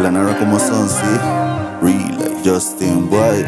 que la narra como son, sí. Relay, Justin White.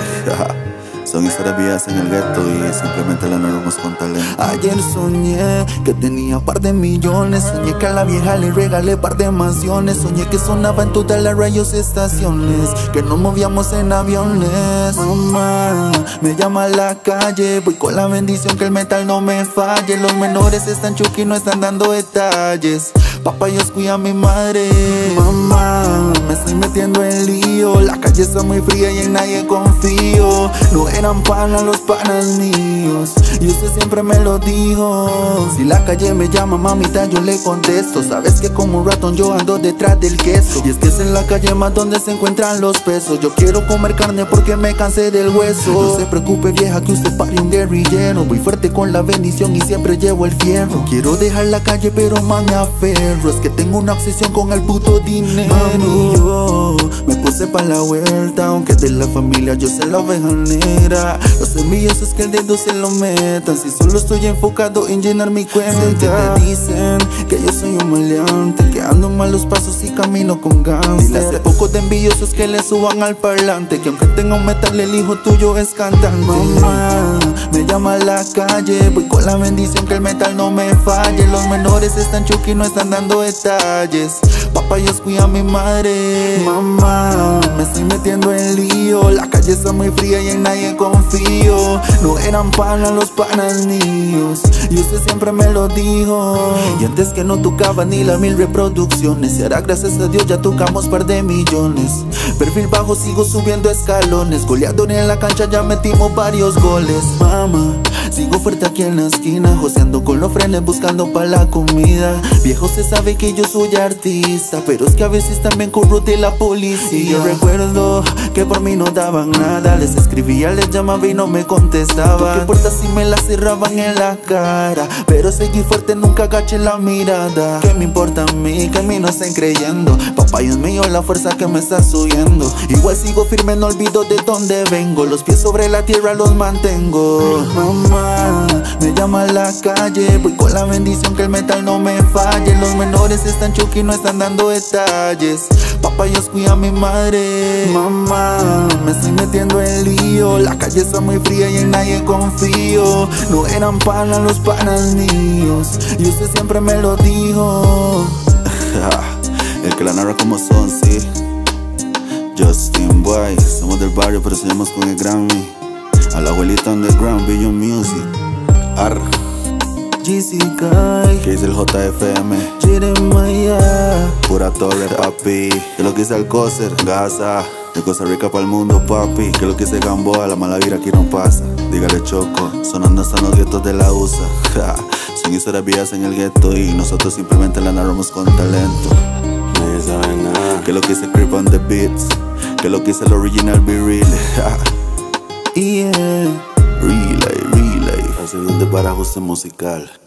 Son historias vidas en el gueto y simplemente la narramos con talento. Ayer soñé que tenía par de millones, soñé que a la vieja le regalé par de mansiones, soñé que sonaba en todas las radios estaciones, que nos movíamos en aviones. Mamá, me llama a la calle, voy con la bendición que el metal no me falle. Los menores están chuki, no están dando detalles. Papá, Dios cuida a mi madre. Mamá, me estoy metiendo en lío, la calle está muy fría y en nadie confío. No eran panas los panas míos, y usted siempre me lo dijo. Si la calle me llama, mamita, yo le contesto. Sabes que como un ratón yo ando detrás del queso, y es que es en la calle más donde se encuentran los pesos. Yo quiero comer carne porque me cansé del hueso. No se preocupe, vieja, que usted pare un guerrillero. Voy fuerte con la bendición y siempre llevo el fierro. No quiero dejar la calle pero más me aferro, es que tengo una obsesión con el puto dinero. Mami, yo me puse pa' la vuelta, aunque de la familia yo soy la oveja negra. Los envidiosos que el dedo se lo metan, si solo estoy enfocado en llenar mi cuenta. Sé que te dicen que yo soy un maleante, que ando malos pasos y camino con gánster. Dile hace poco de envidiosos que le suban al parlante, que aunque tenga un metal el hijo tuyo es cantante. Mamá, me llama a la calle, voy con la bendición que el metal no me falle. Los menores están chuki, no están dando detalles. Papá, Dios cuida a mi madre. Mamá, me estoy metiendo en lío, la calle está muy fría y en nadie confío. No eran panas los panas míos, y usted siempre me lo dijo. Y antes que no tocaba ni las 1000 reproducciones, y ahora gracias a Dios ya tocamos par de millones. Perfil bajo, sigo subiendo escalones, goleador en la cancha, ya metimos varios goles. Mamá, sigo fuerte aquí en la esquina, joseando con los frenes, buscando pa' la comida. Viejo, se sabe que yo soy artista, pero es que a veces también corrupte la policía. Y yo recuerdo que por mí no daban nada, les escribía, les llamaba y no me contestaban. Toqué puertas y me las cerraban en la cara, pero seguí fuerte, nunca agaché la mirada. ¿Qué me importa a mí? Que a mí no estén creyendo. Papá, Dios mío, la fuerza que me está subiendo. Igual sigo firme, no olvido de dónde vengo, los pies sobre la tierra los mantengo. Mamá, me llama a la calle, voy con la bendición que el metal no me falle. Los menores están chuki, no están dando detalles. Papá, Dios cuida a mi madre. Mamá, me estoy metiendo en lío, la calle está muy fría y en nadie confío. No eran panas los panas míos, y usted siempre me lo dijo. El que la narra como son, sí. Joztin Bwoy. Somos del barrio pero seguimos con el Grammy. A la abuelita underground, Jeazy Music. Ar Jeazy Kay, que es el JFM, Jeremiah, Pura Toller, papi. Que lo que hice al coser, Gaza. De Costa Rica pa'l mundo, papi. Que lo que hice Gamboa, la mala vida aquí no pasa. Dígale Choco, sonando hasta los guetos de la USA. Son historias vidas en el gueto y nosotros simplemente la narramos con talento. Nadie sabe nada. Que lo que hice Creep on the Beats. Que lo que hice el original Be Real. Yeah. Relay, relay. Haciendo un desbarajuste musical.